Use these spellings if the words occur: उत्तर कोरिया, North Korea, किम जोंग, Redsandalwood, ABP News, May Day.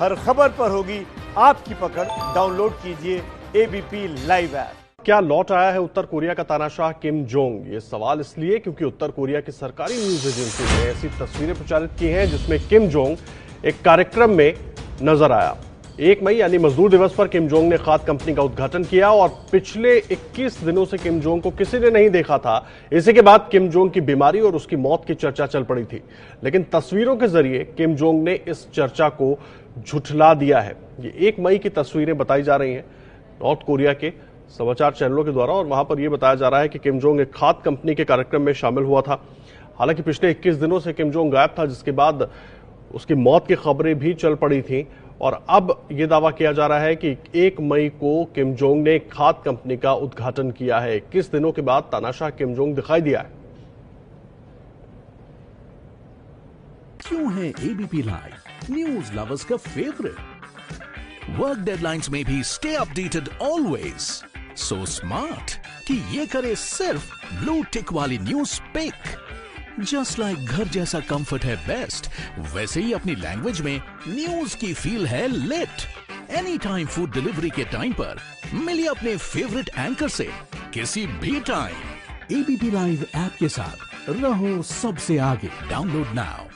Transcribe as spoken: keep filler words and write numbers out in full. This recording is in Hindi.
हर खबर पर होगी आपकी पकड़। डाउनलोड कीजिए एबीपी लाइव ऐप। क्या लौट आया है उत्तर कोरिया का तानाशाह किम जोंग? ये सवाल इसलिए क्योंकि उत्तर कोरिया की सरकारी न्यूज एजेंसी ने ऐसी तस्वीरें प्रचारित की हैं जिसमें किम जोंग एक कार्यक्रम में नजर आया। एक मई यानी मजदूर दिवस पर किम जोंग ने खाद कंपनी का उद्घाटन किया और पिछले इक्कीस दिनों से किम जोंग को किसी ने नहीं देखा था। इसी के बाद किम जोंग की बीमारी और उसकी मौत की चर्चा चल पड़ी थी, लेकिन तस्वीरों के जरिए किम जोंग ने इस चर्चा को झुठला दिया है। ये एक मई की तस्वीरें बताई जा रही हैं नॉर्थ कोरिया के समाचार चैनलों के द्वारा, और वहां पर यह बताया जा रहा है कि किम जोंग एक खाद कंपनी के कार्यक्रम में शामिल हुआ था। हालांकि पिछले इक्कीस दिनों से किम जोंग गायब था, जिसके बाद उसकी मौत की खबरें भी चल पड़ी थी। और अब यह दावा किया जा रहा है कि एक मई को किम जोंग ने खाद कंपनी का उद्घाटन किया है। इक्कीस दिनों के बाद तानाशाह किम जोंग दिखाई दिया है। क्यों है एबीपी लाइव न्यूज लवर्स का फेवरेट? वर्क डेडलाइंस में भी stay updated always. So smart कि ये करे सिर्फ ब्लू टिक वाली news pick. Just like like घर जैसा कंफर्ट है बेस्ट, वैसे ही अपनी लैंग्वेज में न्यूज की फील है late. Any time food delivery के टाइम पर मिलिए अपने फेवरेट एंकर से किसी भी टाइम। एबीपी लाइव ऐप के साथ रहो सबसे आगे। Download now.